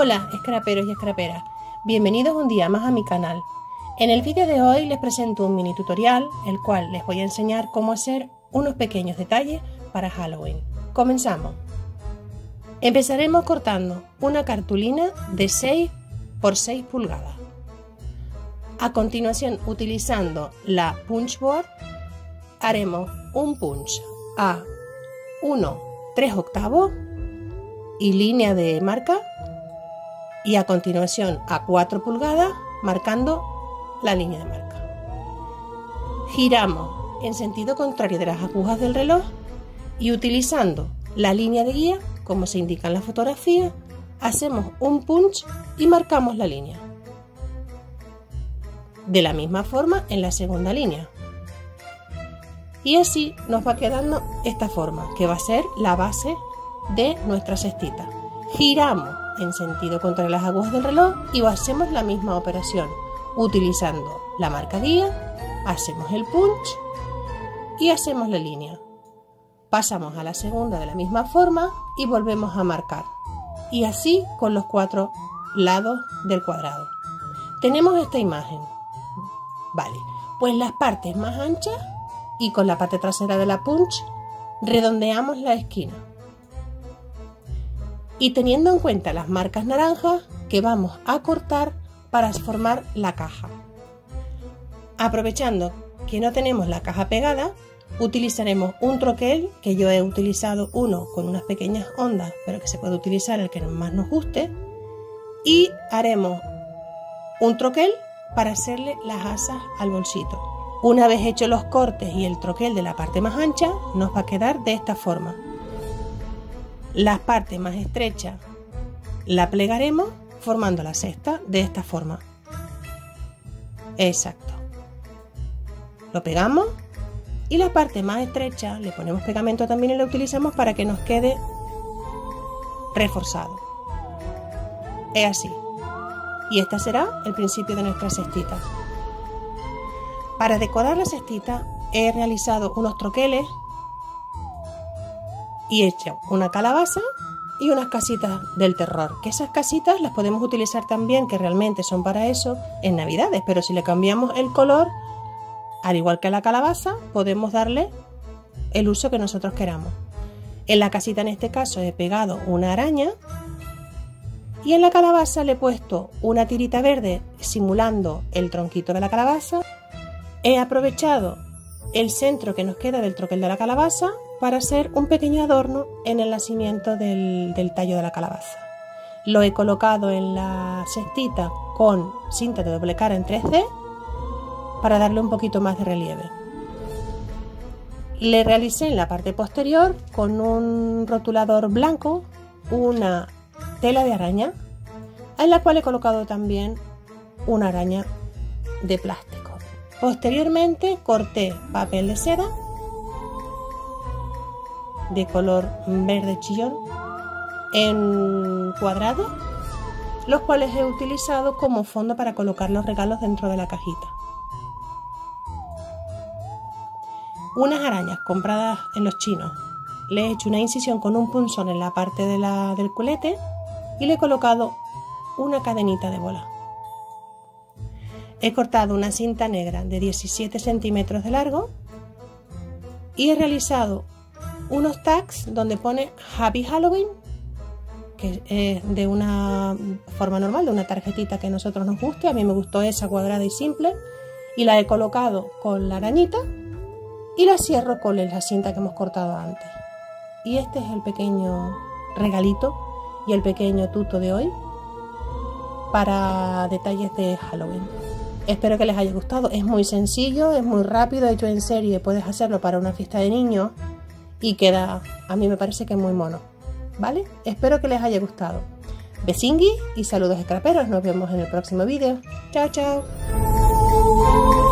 Hola, scraperos y scraperas, bienvenidos un día más a mi canal. En el vídeo de hoy les presento un mini tutorial, el cual les voy a enseñar cómo hacer unos pequeños detalles para Halloween. Comenzamos. Empezaremos cortando una cartulina de 6 por 6 pulgadas. A continuación, utilizando la punch board, haremos un punch a 1 3/8 y línea de marca, y a continuación a 4 pulgadas marcando la línea de marca. Giramos en sentido contrario de las agujas del reloj y, utilizando la línea de guía como se indica en la fotografía, hacemos un punch y marcamos la línea. De la misma forma en la segunda línea. Y así nos va quedando esta forma, que va a ser la base de nuestra cestita. Giramos en sentido contra las agujas del reloj y hacemos la misma operación. Utilizando la marca guía, hacemos el punch y hacemos la línea. Pasamos a la segunda de la misma forma y volvemos a marcar. Y así con los 4 lados del cuadrado. Tenemos esta imagen. Vale, pues las partes más anchas, y con la parte trasera de la punch redondeamos la esquina, y teniendo en cuenta las marcas naranjas que vamos a cortar para formar la caja. Aprovechando que no tenemos la caja pegada, utilizaremos un troquel, que yo he utilizado uno con unas pequeñas ondas, pero que se puede utilizar el que más nos guste, y haremos un troquel para hacerle las asas al bolsito. Una vez hechos los cortes y el troquel de la parte más ancha, nos va a quedar de esta forma. Las partes más estrechas la plegaremos formando la cesta de esta forma. Exacto. Lo pegamos, y la parte más estrecha le ponemos pegamento también y lo utilizamos para que nos quede reforzado. Es así. Y este será el principio de nuestra cestita. Para decorar la cestita he realizado unos troqueles y he hecho una calabaza y unas casitas del terror, que esas casitas las podemos utilizar también, que realmente son para eso, en Navidades, pero si le cambiamos el color, al igual que a la calabaza, podemos darle el uso que nosotros queramos. En la casita, en este caso, he pegado una araña, y en la calabaza le he puesto una tirita verde simulando el tronquito de la calabaza. He aprovechado el centro que nos queda del troquel de la calabaza para hacer un pequeño adorno en el nacimiento del tallo de la calabaza. Lo he colocado en la cestita con cinta de doble cara en 3D para darle un poquito más de relieve. Le realicé en la parte posterior con un rotulador blanco una tela de araña, en la cual he colocado también una araña de plástico. Posteriormente corté papel de seda de color verde chillón en cuadrados, los cuales he utilizado como fondo para colocar los regalos dentro de la cajita. Unas arañas compradas en los chinos. Le he hecho una incisión con un punzón en la parte del culete y le he colocado una cadenita de bola. He cortado una cinta negra de 17 centímetros de largo y he realizado unos tags donde pone Happy Halloween, que es de una forma normal, de una tarjetita que a nosotros nos guste. A mí me gustó esa cuadrada y simple, y la he colocado con la arañita y la cierro con la cinta que hemos cortado antes. Y este es el pequeño regalito y el pequeño tuto de hoy para detalles de Halloween. Espero que les haya gustado, es muy sencillo, es muy rápido, hecho en serie, puedes hacerlo para una fiesta de niños y queda, a mí me parece que muy mono, ¿vale? Espero que les haya gustado. Besinguis y saludos, scraperos, nos vemos en el próximo vídeo. Chao, chao.